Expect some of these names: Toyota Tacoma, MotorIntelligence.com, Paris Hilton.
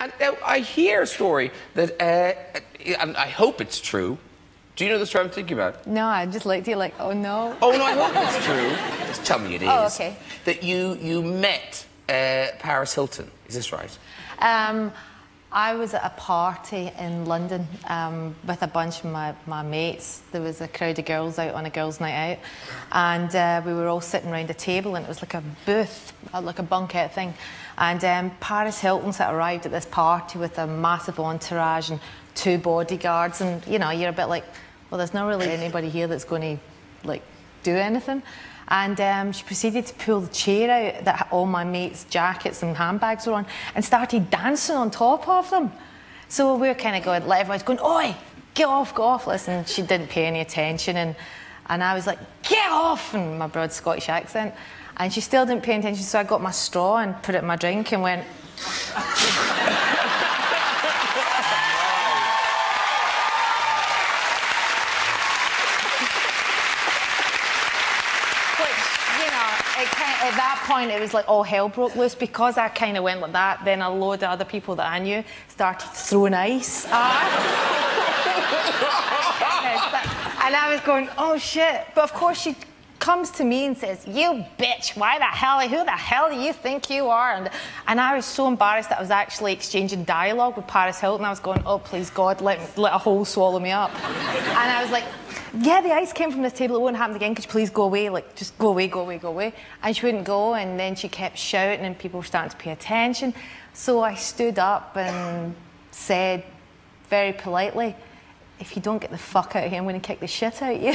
And I hear a story that, and I hope it's true. Do you know the story I'm thinking about? No, I just looked at you like, oh no. Oh no, I hope it's true. Just tell me it is. Oh, okay. That you met Paris Hilton. Is this right? I was at a party in London with a bunch of my mates. There was a crowd of girls out on a girls' night out, and we were all sitting around a table, and it was like a booth, like a bunket thing. And Paris Hilton sort of arrived at this party with a massive entourage and two bodyguards, and you know, you're a bit like, well, there's not really anybody here that's going to like do anything. And she proceeded to pull the chair out that all my mates' jackets and handbags were on and started dancing on top of them. So we were kind of going, like, everyone's going, oi, get off, listen. She didn't pay any attention, and I was like, get off, in my broad Scottish accent. And she still didn't pay attention, so I got my straw and put it in my drink and went... At that point, it was like all hell broke loose. Because I kind of went like that, then a load of other people that I knew started throwing ice at and I was going, oh shit. But of course she comes to me and says, you bitch, why the hell, who the hell do you think you are? And I was so embarrassed that I was actually exchanging dialogue with Paris Hilton. I was going, oh please God, let a hole swallow me up. And I was like, yeah, the ice came from this table, it won't happen again, could you please go away, like, just go away, go away, go away. And she wouldn't go, and then she kept shouting and people were starting to pay attention. So I stood up and said, very politely, if you don't get the fuck out of here, I'm going to kick the shit out of you.